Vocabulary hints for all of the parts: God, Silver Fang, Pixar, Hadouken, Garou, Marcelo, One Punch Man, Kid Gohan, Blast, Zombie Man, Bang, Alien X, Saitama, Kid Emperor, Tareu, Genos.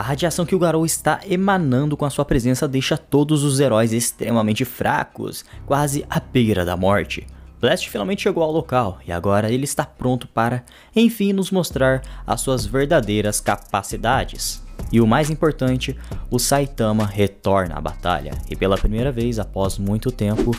A radiação que o Garou está emanando com a sua presença deixa todos os heróis extremamente fracos, quase à beira da morte. Blast finalmente chegou ao local e agora ele está pronto para, enfim, nos mostrar as suas verdadeiras capacidades. E o mais importante, o Saitama retorna à batalha e pela primeira vez após muito tempo,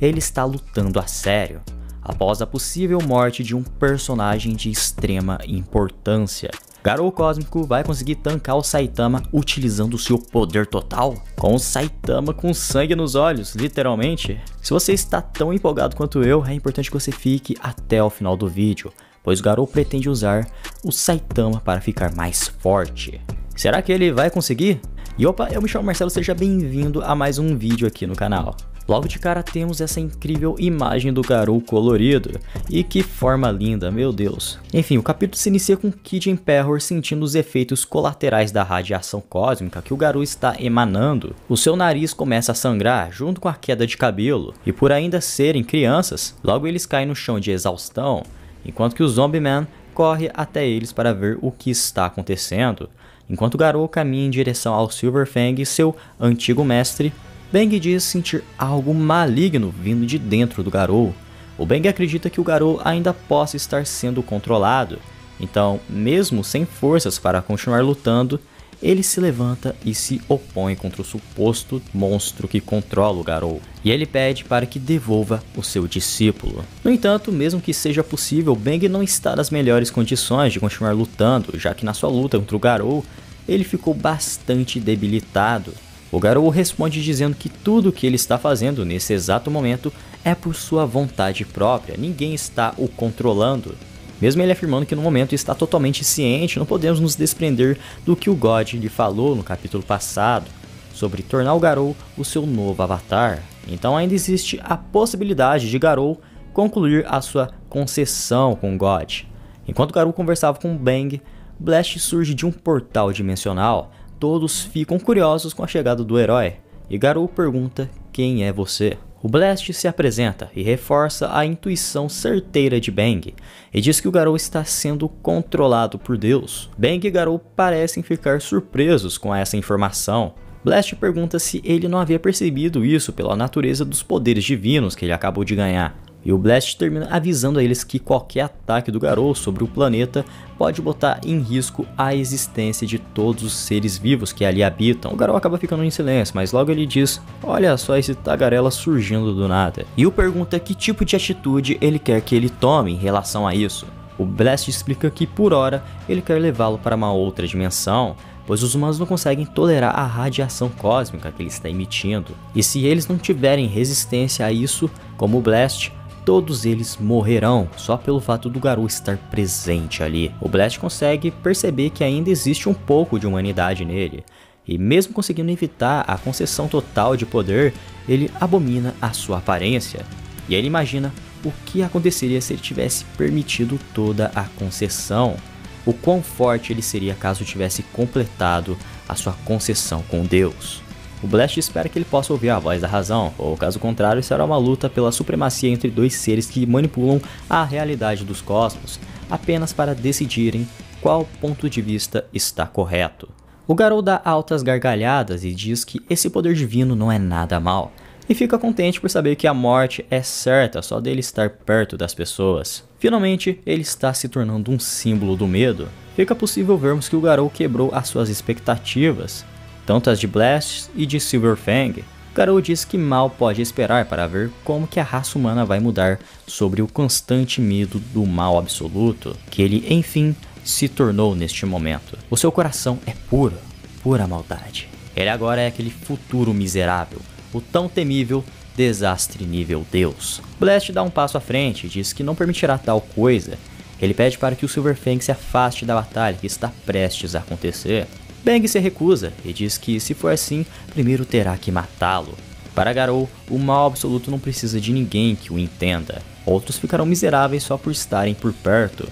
ele está lutando a sério, após a possível morte de um personagem de extrema importância. Garou Cósmico vai conseguir tancar o Saitama utilizando seu poder total? Com o Saitama com sangue nos olhos, literalmente. Se você está tão empolgado quanto eu, é importante que você fique até o final do vídeo, pois o Garou pretende usar o Saitama para ficar mais forte. Será que ele vai conseguir? E opa, eu me chamo Marcelo, seja bem-vindo a mais um vídeo aqui no canal. Logo de cara temos essa incrível imagem do Garou colorido, e que forma linda, meu Deus. Enfim, o capítulo se inicia com Kid Emperor sentindo os efeitos colaterais da radiação cósmica que o Garou está emanando. O seu nariz começa a sangrar junto com a queda de cabelo, e por ainda serem crianças, logo eles caem no chão de exaustão, enquanto que o Zombie Man corre até eles para ver o que está acontecendo, enquanto o Garou caminha em direção ao Silver Fang e seu antigo mestre. Bang diz sentir algo maligno vindo de dentro do Garou. O Bang acredita que o Garou ainda possa estar sendo controlado, então mesmo sem forças para continuar lutando, ele se levanta e se opõe contra o suposto monstro que controla o Garou, e ele pede para que devolva o seu discípulo. No entanto, mesmo que seja possível, Bang não está nas melhores condições de continuar lutando, já que na sua luta contra o Garou, ele ficou bastante debilitado. O Garou responde dizendo que tudo o que ele está fazendo nesse exato momento é por sua vontade própria, ninguém está o controlando. Mesmo ele afirmando que no momento está totalmente ciente, não podemos nos desprender do que o God lhe falou no capítulo passado, sobre tornar o Garou o seu novo avatar. Então ainda existe a possibilidade de Garou concluir a sua concessão com o God. Enquanto Garou conversava com Bang, Blast surge de um portal dimensional. Todos ficam curiosos com a chegada do herói, e Garou pergunta quem é você. O Blast se apresenta e reforça a intuição certeira de Bang, e diz que o Garou está sendo controlado por Deus. Bang e Garou parecem ficar surpresos com essa informação. Blast pergunta se ele não havia percebido isso pela natureza dos poderes divinos que ele acabou de ganhar. E o Blast termina avisando a eles que qualquer ataque do Garou sobre o planeta pode botar em risco a existência de todos os seres vivos que ali habitam. O Garou acaba ficando em silêncio, mas logo ele diz, olha só esse tagarela surgindo do nada. E o pergunta que tipo de atitude ele quer que ele tome em relação a isso. O Blast explica que por hora ele quer levá-lo para uma outra dimensão, pois os humanos não conseguem tolerar a radiação cósmica que ele está emitindo. E se eles não tiverem resistência a isso, como o Blast, todos eles morrerão só pelo fato do Garou estar presente ali. O Blast consegue perceber que ainda existe um pouco de humanidade nele, e mesmo conseguindo evitar a concessão total de poder, ele abomina a sua aparência. E ele imagina o que aconteceria se ele tivesse permitido toda a concessão, o quão forte ele seria caso tivesse completado a sua concessão com Deus. O Blast espera que ele possa ouvir a voz da razão, ou caso contrário será uma luta pela supremacia entre dois seres que manipulam a realidade dos cosmos, apenas para decidirem qual ponto de vista está correto. O Garou dá altas gargalhadas e diz que esse poder divino não é nada mal, e fica contente por saber que a morte é certa só dele estar perto das pessoas. Finalmente, ele está se tornando um símbolo do medo. Fica possível vermos que o Garou quebrou as suas expectativas, tanto as de Blast e de Silver Fang. Garou diz que mal pode esperar para ver como que a raça humana vai mudar sobre o constante medo do mal absoluto, que ele enfim se tornou neste momento. O seu coração é puro, pura maldade. Ele agora é aquele futuro miserável, o tão temível desastre nível Deus. Blast dá um passo à frente e diz que não permitirá tal coisa. Ele pede para que o Silver Fang se afaste da batalha que está prestes a acontecer. Bang se recusa e diz que se for assim, primeiro terá que matá-lo. Para Garou, o mal absoluto não precisa de ninguém que o entenda. Outros ficarão miseráveis só por estarem por perto.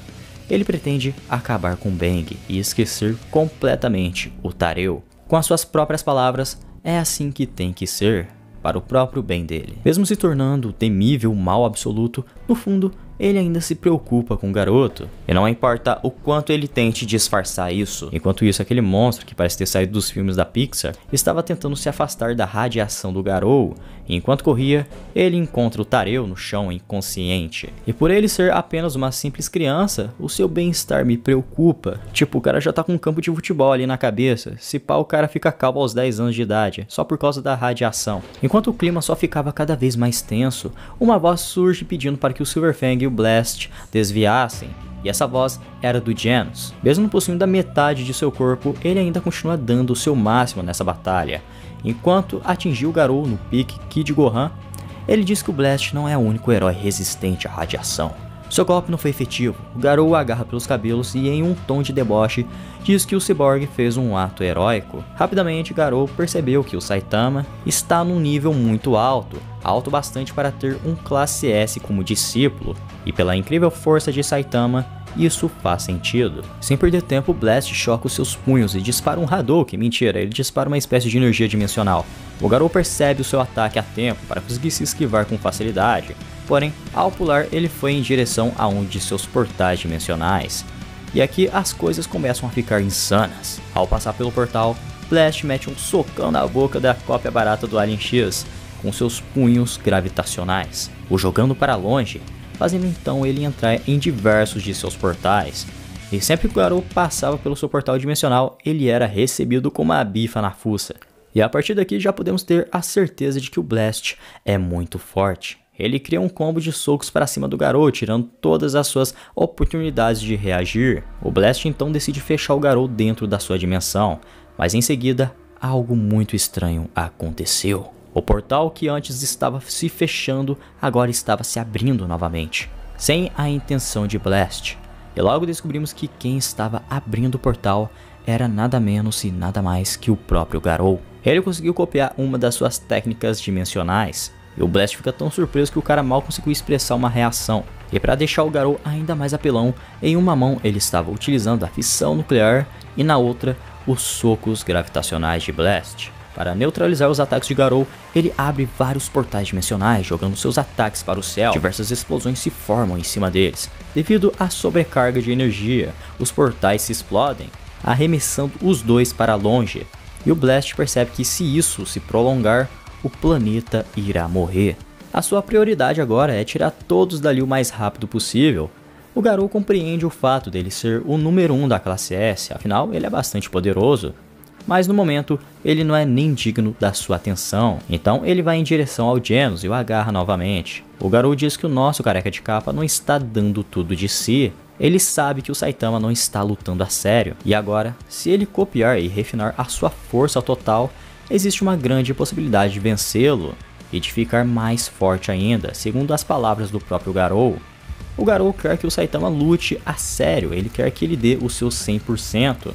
Ele pretende acabar com Bang e esquecer completamente o Tareu. Com as suas próprias palavras, é assim que tem que ser, para o próprio bem dele. Mesmo se tornando o temível mal absoluto, no fundo, ele ainda se preocupa com o garoto, e não importa o quanto ele tente disfarçar isso. Enquanto isso, aquele monstro que parece ter saído dos filmes da Pixar estava tentando se afastar da radiação do Garou, e enquanto corria, ele encontra o Tareu no chão inconsciente. E por ele ser apenas uma simples criança, o seu bem-estar me preocupa. Tipo, o cara já tá com um campo de futebol ali na cabeça, se pá o cara fica calvo aos 10 anos de idade, só por causa da radiação. Enquanto o clima só ficava cada vez mais tenso, uma voz surge pedindo para que o Silver Fang e o Blast desviassem. E essa voz era do Genos. Mesmo possuindo a metade de seu corpo, ele ainda continua dando o seu máximo nessa batalha. Enquanto atingiu o Garou no pique Kid Gohan, ele diz que o Blast não é o único herói resistente à radiação. Seu golpe não foi efetivo, o Garou o agarra pelos cabelos e em um tom de deboche, diz que o Cyborg fez um ato heróico. Rapidamente, Garou percebeu que o Saitama está num nível muito alto, alto bastante para ter um classe S como discípulo, e pela incrível força de Saitama, isso faz sentido. Sem perder tempo, Blast choca os seus punhos e dispara um Hadouken, mentira, ele dispara uma espécie de energia dimensional. O Garou percebe o seu ataque a tempo para conseguir se esquivar com facilidade, porém, ao pular ele foi em direção a um de seus portais dimensionais. E aqui as coisas começam a ficar insanas. Ao passar pelo portal, Blast mete um socão na boca da cópia barata do Alien X, com seus punhos gravitacionais, o jogando para longe, fazendo então ele entrar em diversos de seus portais. E sempre que o Garou passava pelo seu portal dimensional, ele era recebido com uma bifa na fuça. E a partir daqui já podemos ter a certeza de que o Blast é muito forte. Ele cria um combo de socos para cima do Garou, tirando todas as suas oportunidades de reagir. O Blast então decide fechar o Garou dentro da sua dimensão, mas em seguida algo muito estranho aconteceu. O portal que antes estava se fechando, agora estava se abrindo novamente, sem a intenção de Blast. E logo descobrimos que quem estava abrindo o portal era nada menos e nada mais que o próprio Garou. Ele conseguiu copiar uma das suas técnicas dimensionais, e o Blast fica tão surpreso que o cara mal conseguiu expressar uma reação. E para deixar o Garou ainda mais apelão, em uma mão ele estava utilizando a fissão nuclear e na outra os socos gravitacionais de Blast. Para neutralizar os ataques de Garou, ele abre vários portais dimensionais, jogando seus ataques para o céu. Diversas explosões se formam em cima deles. Devido à sobrecarga de energia, os portais se explodem, arremessando os dois para longe. E o Blast percebe que se isso se prolongar, o planeta irá morrer. A sua prioridade agora é tirar todos dali o mais rápido possível. O Garou compreende o fato dele ser o número 1 da classe S, afinal ele é bastante poderoso. Mas no momento, ele não é nem digno da sua atenção. Então ele vai em direção ao Genos e o agarra novamente. O Garou diz que o nosso careca de capa não está dando tudo de si. Ele sabe que o Saitama não está lutando a sério. E agora, se ele copiar e refinar a sua força total, existe uma grande possibilidade de vencê-lo e de ficar mais forte ainda, segundo as palavras do próprio Garou. O Garou quer que o Saitama lute a sério, ele quer que ele dê o seu 100%.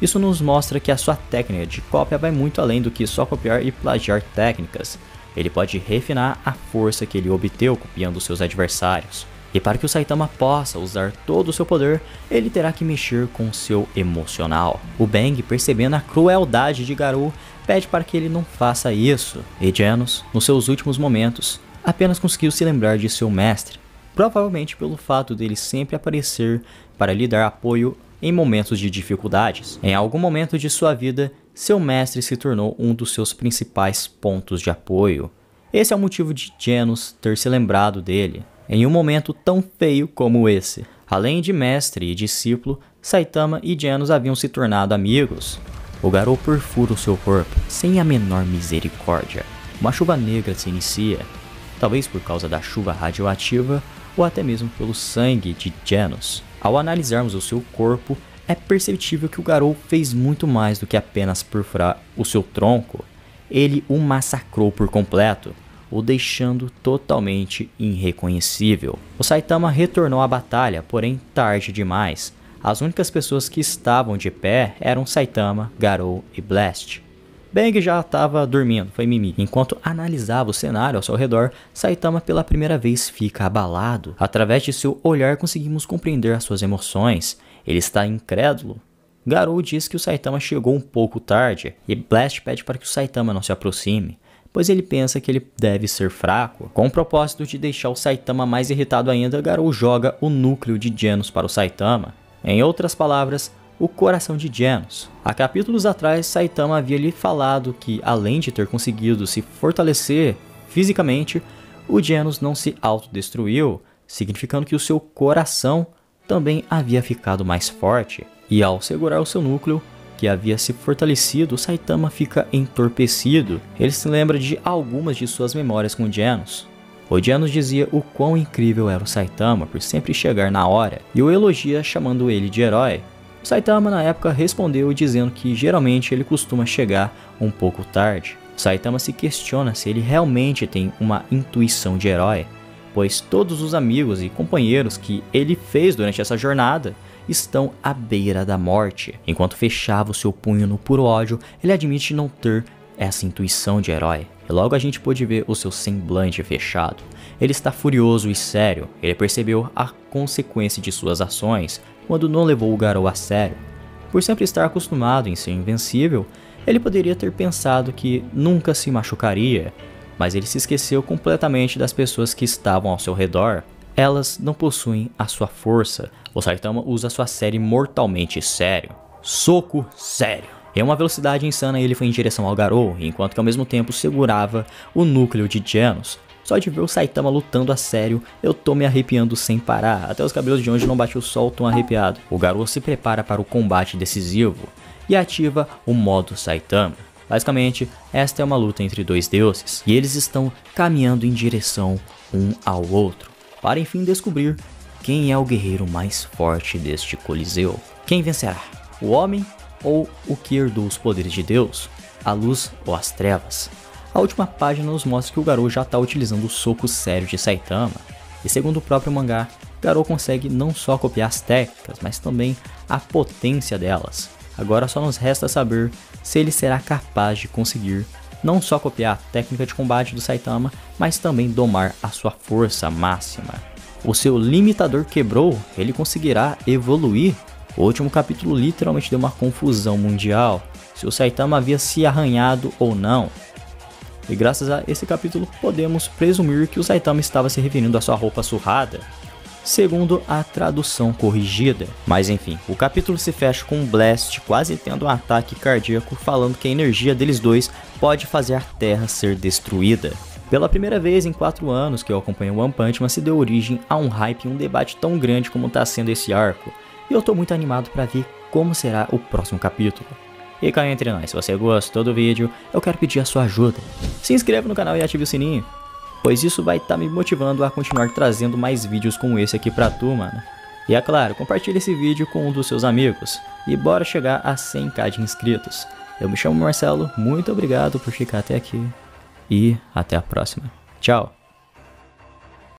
Isso nos mostra que a sua técnica de cópia vai muito além do que só copiar e plagiar técnicas. Ele pode refinar a força que ele obteve copiando seus adversários. E para que o Saitama possa usar todo o seu poder, ele terá que mexer com seu emocional. O Bang, percebendo a crueldade de Garou, pede para que ele não faça isso. E Genos, nos seus últimos momentos, apenas conseguiu se lembrar de seu mestre, provavelmente pelo fato dele sempre aparecer para lhe dar apoio em momentos de dificuldades. Em algum momento de sua vida, seu mestre se tornou um dos seus principais pontos de apoio. Esse é o motivo de Genos ter se lembrado dele, em um momento tão feio como esse. Além de mestre e discípulo, Saitama e Genos haviam se tornado amigos. O Garou perfura o seu corpo, sem a menor misericórdia. Uma chuva negra se inicia, talvez por causa da chuva radioativa ou até mesmo pelo sangue de Genos. Ao analisarmos o seu corpo, é perceptível que o Garou fez muito mais do que apenas perfurar o seu tronco. Ele o massacrou por completo, o deixando totalmente irreconhecível. O Saitama retornou à batalha, porém tarde demais. As únicas pessoas que estavam de pé eram Saitama, Garou e Blast. Bang já estava dormindo, foi mimi. Enquanto analisava o cenário ao seu redor, Saitama pela primeira vez fica abalado. Através de seu olhar conseguimos compreender as suas emoções. Ele está incrédulo. Garou diz que o Saitama chegou um pouco tarde e Blast pede para que o Saitama não se aproxime, pois ele pensa que ele deve ser fraco. Com o propósito de deixar o Saitama mais irritado ainda, Garou joga o núcleo de Genos para o Saitama. Em outras palavras, o coração de Genos. Há capítulos atrás, Saitama havia lhe falado que, além de ter conseguido se fortalecer fisicamente, o Genos não se autodestruiu, significando que o seu coração também havia ficado mais forte. E ao segurar o seu núcleo, que havia se fortalecido, Saitama fica entorpecido. Ele se lembra de algumas de suas memórias com Genos. O Genos dizia o quão incrível era o Saitama por sempre chegar na hora, e o elogia chamando ele de herói. O Saitama na época respondeu dizendo que geralmente ele costuma chegar um pouco tarde. O Saitama se questiona se ele realmente tem uma intuição de herói, pois todos os amigos e companheiros que ele fez durante essa jornada estão à beira da morte. Enquanto fechava o seu punho no puro ódio, ele admite não ter essa intuição de herói. E logo a gente pôde ver o seu semblante fechado. Ele está furioso e sério. Ele percebeu a consequência de suas ações quando não levou o Garou a sério. Por sempre estar acostumado em ser invencível, ele poderia ter pensado que nunca se machucaria, mas ele se esqueceu completamente das pessoas que estavam ao seu redor. Elas não possuem a sua força. O Saitama usa sua série mortalmente sério. Soco sério. Em uma velocidade insana, ele foi em direção ao Garou, enquanto que ao mesmo tempo segurava o núcleo de Genos. Só de ver o Saitama lutando a sério, eu tô me arrepiando sem parar. Até os cabelos de onde não bate o sol tão arrepiado. O Garou se prepara para o combate decisivo e ativa o modo Saitama. Basicamente, esta é uma luta entre dois deuses, e eles estão caminhando em direção um ao outro, para enfim descobrir quem é o guerreiro mais forte deste coliseu. Quem vencerá? O homem ou o que herdou os poderes de Deus? A luz ou as trevas? A última página nos mostra que o Garou já está utilizando o soco sério de Saitama, e segundo o próprio mangá, Garou consegue não só copiar as técnicas, mas também a potência delas. Agora só nos resta saber se ele será capaz de conseguir não só copiar a técnica de combate do Saitama, mas também domar a sua força máxima. O seu limitador quebrou, ele conseguirá evoluir? O último capítulo literalmente deu uma confusão mundial, se o Saitama havia se arranhado ou não. E graças a esse capítulo podemos presumir que o Saitama estava se referindo à sua roupa surrada, segundo a tradução corrigida. Mas enfim, o capítulo se fecha com Blast quase tendo um ataque cardíaco, falando que a energia deles dois pode fazer a Terra ser destruída. Pela primeira vez em 4 anos que eu acompanho o One Punch Man, se deu origem a um hype e um debate tão grande como está sendo esse arco. E eu tô muito animado para ver como será o próximo capítulo. E cá entre nós, se você gostou do vídeo, eu quero pedir a sua ajuda. Se inscreva no canal e ative o sininho, pois isso vai estar me motivando a continuar trazendo mais vídeos como esse aqui pra tu, mano. E é claro, compartilha esse vídeo com um dos seus amigos. E bora chegar a 100k de inscritos. Eu me chamo Marcelo, muito obrigado por ficar até aqui. E até a próxima. Tchau.